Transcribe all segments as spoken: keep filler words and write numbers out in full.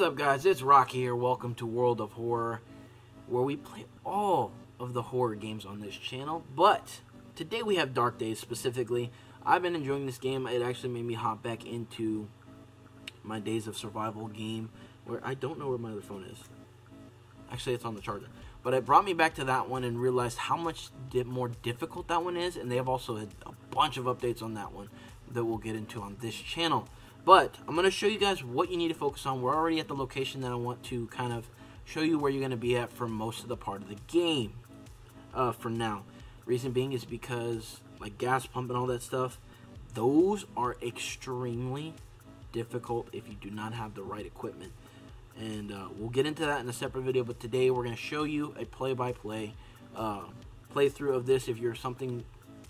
What's up, guys? It's Rock here. Welcome to World of Horror, where we play all of the horror games on this channel. But today we have Dark Days specifically. I've been enjoying this game. It actually made me hop back into my Days of Survival game, where I don't know where my other phone is. Actually, it's on the charger. But it brought me back to that one and realized how much more difficult that one is. And they have also had a bunch of updates on that one that we'll get into on this channel. But I'm going to show you guys what you need to focus on. We're already at the location that I want to kind of show you where you're going to be at for most of the part of the game uh, for now. Reason being is because like gas pump and all that stuff, those are extremely difficult if you do not have the right equipment. And uh, we'll get into that in a separate video. But today we're going to show you a play-by-play uh, playthrough of this if you're something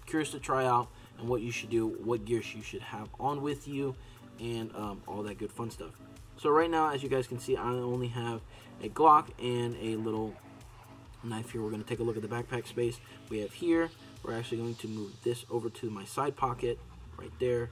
curious to try out and what you should do, what gears you should have on with you, and um, all that good fun stuff. So right now, as you guys can see, I only have a Glock and a little knife here. We're going to take a look at the backpack space we have here. We're actually going to move this over to my side pocket right there.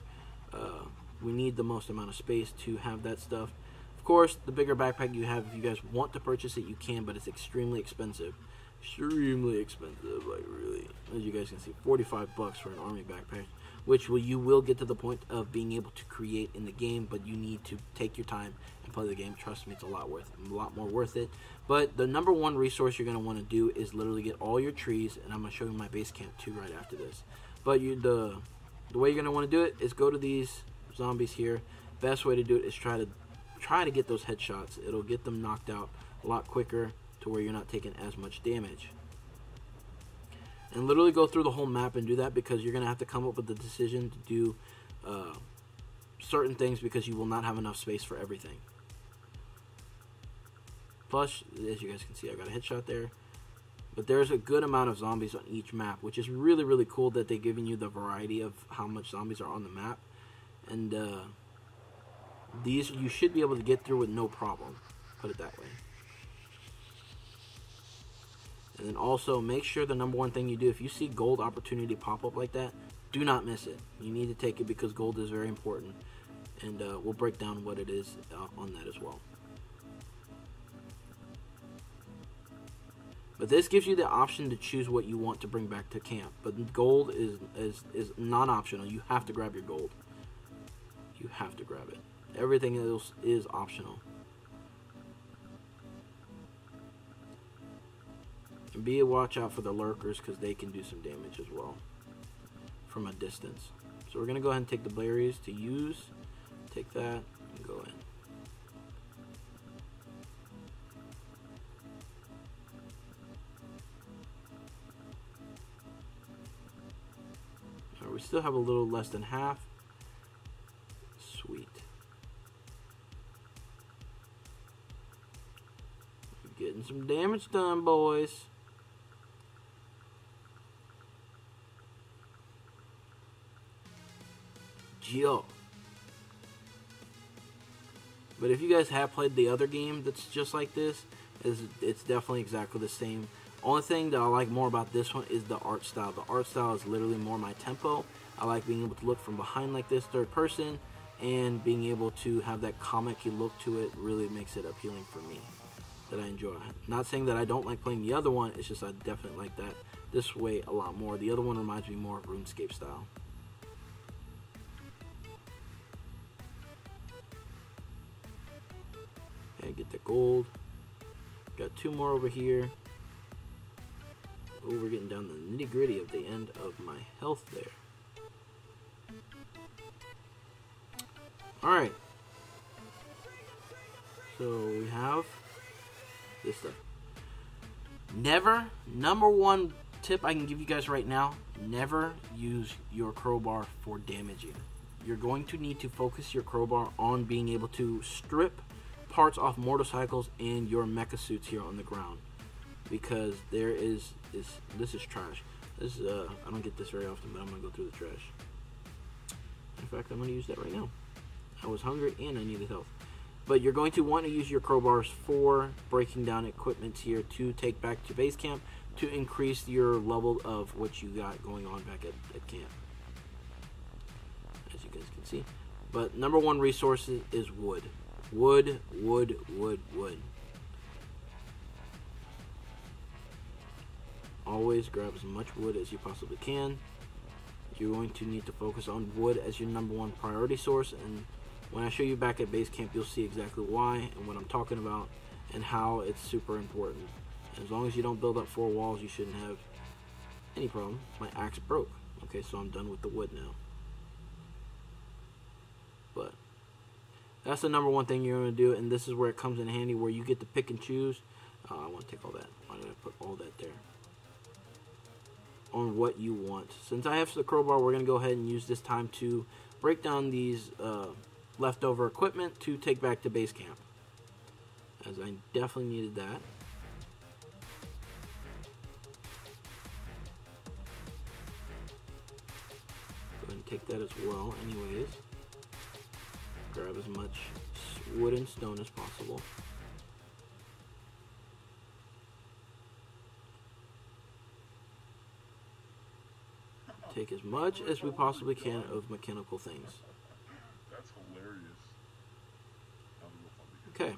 Uh, we need the most amount of space to have that stuff. Of course, the bigger backpack you have, if you guys want to purchase it, you can, but it's extremely expensive. Extremely expensive, like really. As you guys can see, forty-five bucks for an army backpack, which will, you will get to the point of being able to create in the game, but you need to take your time and play the game. Trust me, it's a lot worth a lot more worth it. But the number one resource you're going to want to do is literally get all your trees, and I'm going to show you my base camp too right after this. But you the the way you're going to want to do it is go to these zombies here. Best way to do it is try to try to get those headshots. It'll get them knocked out a lot quicker, to where you're not taking as much damage. And literally go through the whole map and do that, because you're going to have to come up with the decision to do uh, certain things, because you will not have enough space for everything. Plus, as you guys can see, I got a headshot there. But there's a good amount of zombies on each map, which is really, really cool that they're giving you the variety of how much zombies are on the map. And uh, these you should be able to get through with no problem. Put it that way. And then also make sure the number one thing you do, if you see gold opportunity pop up like that, do not miss it. You need to take it, because gold is very important. And uh, we'll break down what it is uh, on that as well. But this gives you the option to choose what you want to bring back to camp. But gold is, is, is non-optional. You have to grab your gold. You have to grab it. Everything else is optional. And be a watch out for the lurkers, because they can do some damage as well from a distance. So we're going to go ahead and take the berries to use. Take that and go in. Right, we still have a little less than half. Sweet. We're getting some damage done, boys. Yo. But if you guys have played the other game that's just like this, is it's definitely exactly the same. Only thing that I like more about this one is the art style. The art style is literally more my tempo. I like being able to look from behind like this, third person, and being able to have that comic-y look to it really makes it appealing for me, that I enjoy. Not saying that I don't like playing the other one, it's just I definitely like that this way a lot more. The other one reminds me more of RuneScape style. Get the gold. Got two more over here. Oh, we're getting down to the nitty gritty of the end of my health there. Alright. So we have this stuff. Never, number one tip I can give you guys right now, never use your crowbar for damaging. You're going to need to focus your crowbar on being able to strip parts off motorcycles and your mecha suits here on the ground, because there is is this is trash. This is uh I don't get this very often, but I'm gonna go through the trash. In fact, I'm gonna use that right now. I was hungry and I needed help. But you're going to want to use your crowbars for breaking down equipment here to take back to base camp to increase your level of what you got going on back at, at camp, as you guys can see. But number one resource is wood. Wood, wood, wood, wood. Always grab as much wood as you possibly can. You're going to need to focus on wood as your number one priority source, and when I show you back at base camp, you'll see exactly why and what I'm talking about and how it's super important. And as long as you don't build up four walls, you shouldn't have any problem. My axe broke. Okay, so I'm done with the wood now. But that's the number one thing you're going to do, and this is where it comes in handy, where you get to pick and choose. Uh, I want to take all that. Why did I put all that there? On what you want. Since I have the crowbar, we're going to go ahead and use this time to break down these uh, leftover equipment to take back to base camp, as I definitely needed that. Go ahead and take that as well anyways. Grab as much wood and stone as possible. Take as much as we possibly can of mechanical things. That's hilarious. Okay.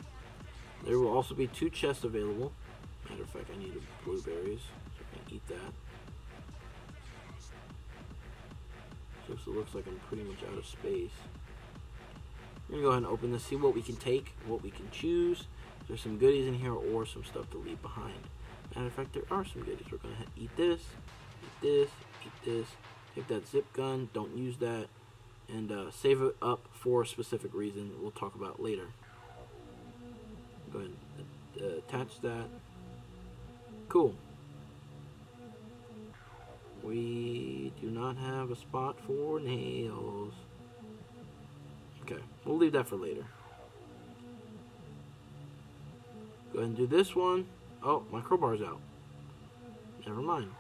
There will also be two chests available. Matter of fact, I need blueberries, so I can eat that. So it looks like I'm pretty much out of space. We're gonna go ahead and open this, see what we can take, what we can choose. There's some goodies in here or some stuff to leave behind. Matter of fact, there are some goodies. We're gonna eat this, eat this, eat this, take that zip gun, don't use that, and uh, save it up for a specific reason that we'll talk about later. Go ahead and uh, attach that. Cool. We do not have a spot for nails. Okay, we'll leave that for later. Go ahead and do this one. Oh, my crowbar's out. Never mind.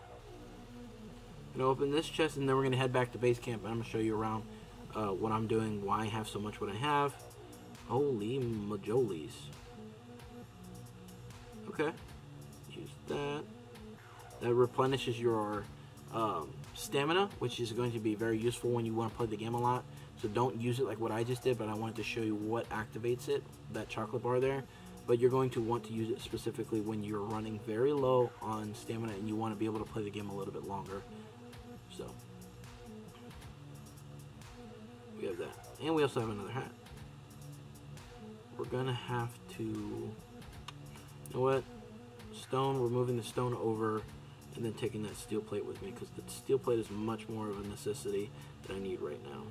I'm going to open this chest, and then we're going to head back to base camp, and I'm going to show you around uh, what I'm doing, why I have so much what I have. Holy majolies. Okay. Use that. That replenishes your um, stamina, which is going to be very useful when you want to play the game a lot. So don't use it like what I just did, but I wanted to show you what activates it, that chocolate bar there. But you're going to want to use it specifically when you're running very low on stamina and you want to be able to play the game a little bit longer. So we have that. And we also have another hat. We're going to have to, you know what, stone, we're moving the stone over and then taking that steel plate with me, because the steel plate is much more of a necessity that I need right now.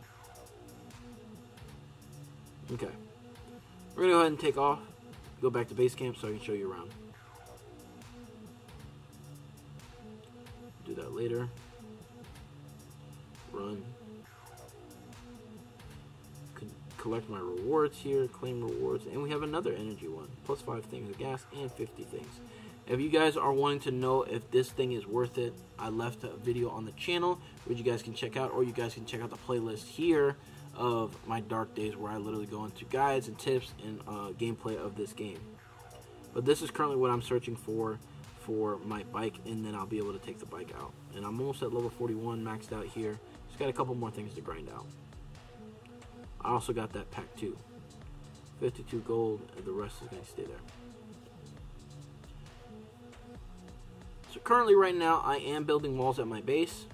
Okay, we're going to go ahead and take off, go back to base camp so I can show you around. Do that later. Run. Collect my rewards here, claim rewards, and we have another energy one, plus five things of gas and fifty things. If you guys are wanting to know if this thing is worth it, I left a video on the channel which you guys can check out, or you guys can check out the playlist here of my Dark Days, where I literally go into guides and tips and uh, gameplay of this game. But this is currently what I'm searching for for my bike, and then I'll be able to take the bike out, and I'm almost at level forty-one maxed out here. Just got a couple more things to grind out. I also got that pack too. fifty-two gold, and the rest is going to stay there. So currently right now I am building walls at my base.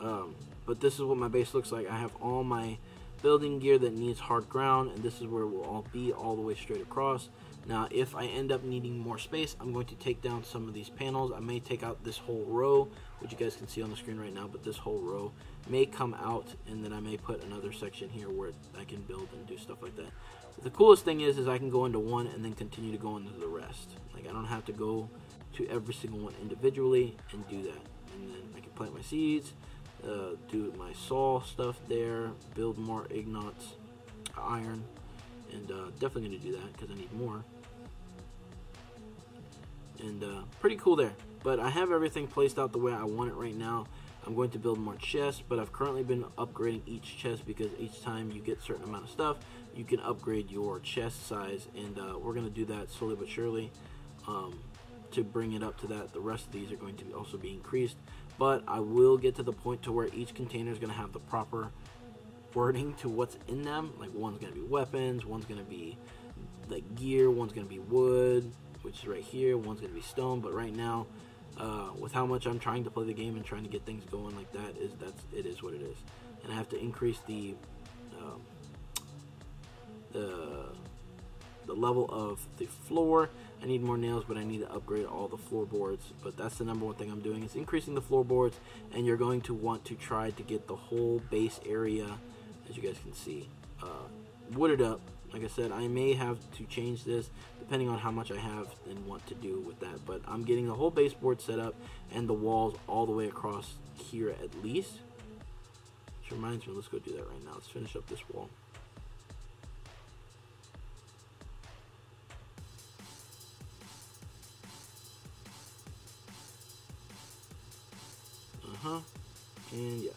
Um, but this is what my base looks like. I have all my building gear that needs hard ground, and this is where we'll all be, all the way straight across. Now if I end up needing more space, I'm going to take down some of these panels. I may take out this whole row, which you guys can see on the screen right now, but this whole row may come out, and then I may put another section here where I can build and do stuff like that. The coolest thing is is I can go into one and then continue to go into the rest. Like I don't have to go to every single one individually and do that. And then I can plant my seeds, uh, do my saw stuff there, build more ignots, iron, and uh, definitely going to do that because I need more. And uh, pretty cool there. But I have everything placed out the way I want it right now. I'm going to build more chests, but I've currently been upgrading each chest, because each time you get a certain amount of stuff, you can upgrade your chest size, and uh, we're going to do that slowly but surely um, to bring it up to that. The rest of these are going to also be increased, but I will get to the point to where each container is going to have the proper wording to what's in them. Like one's gonna be weapons, one's gonna be like gear, one's gonna be wood, which is right here, one's gonna be stone. But right now, uh, with how much I'm trying to play the game and trying to get things going like that, is that's it is what it is. And I have to increase the um, the the level of the floor. I need more nails, but I need to upgrade all the floorboards. But that's the number one thing I'm doing, is increasing the floorboards. And you're going to want to try to get the whole base area, as you guys can see, uh, wooded up. Like I said, I may have to change this depending on how much I have and want to do with that. But I'm getting the whole baseboard set up and the walls all the way across here at least. Which reminds me, let's go do that right now. Let's finish up this wall. Uh-huh. And yeah.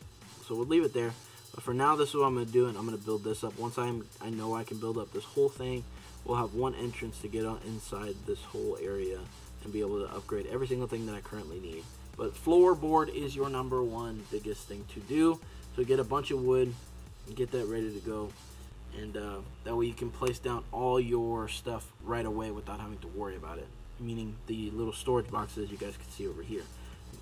So we'll leave it there. But for now, this is what I'm going to do, and I'm going to build this up. Once I'm, I know I can build up this whole thing, we'll have one entrance to get on inside this whole area and be able to upgrade every single thing that I currently need. But floorboard is your number one biggest thing to do. So get a bunch of wood and get that ready to go. And uh, that way you can place down all your stuff right away without having to worry about it. Meaning the little storage boxes you guys can see over here.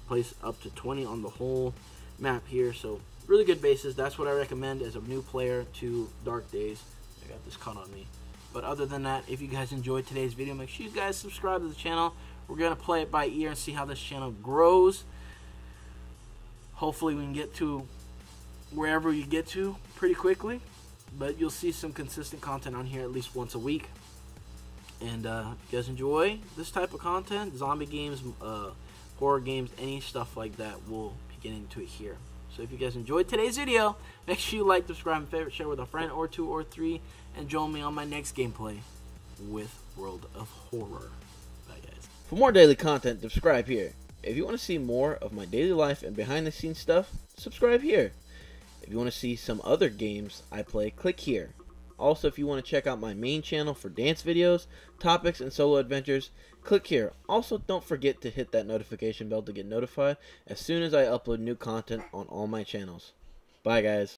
Place up to twenty on the whole map here. So really good bases. That's what I recommend as a new player to Dark Days. I got this caught on me. But other than that, if you guys enjoyed today's video, make sure you guys subscribe to the channel. We're going to play it by ear and see how this channel grows. Hopefully we can get to wherever you get to pretty quickly. But you'll see some consistent content on here at least once a week. And uh, if you guys enjoy this type of content, zombie games, uh, horror games, any stuff like that, we'll be getting into it here. So if you guys enjoyed today's video, make sure you like, subscribe, and favorite, share with a friend or two or three, and join me on my next gameplay with World of Horror. Bye, guys. For more daily content, subscribe here. If you want to see more of my daily life and behind-the-scenes stuff, subscribe here. If you want to see some other games I play, click here. Also, if you want to check out my main channel for dance videos, topics, and solo adventures, click here. Also, don't forget to hit that notification bell to get notified as soon as I upload new content on all my channels. Bye, guys.